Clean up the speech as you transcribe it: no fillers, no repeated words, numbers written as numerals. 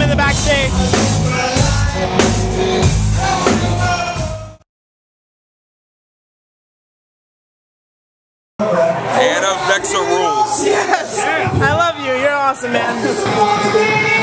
him in the backstage. Anna Vexa rules. Yes. Yeah. I love you. You're awesome, man.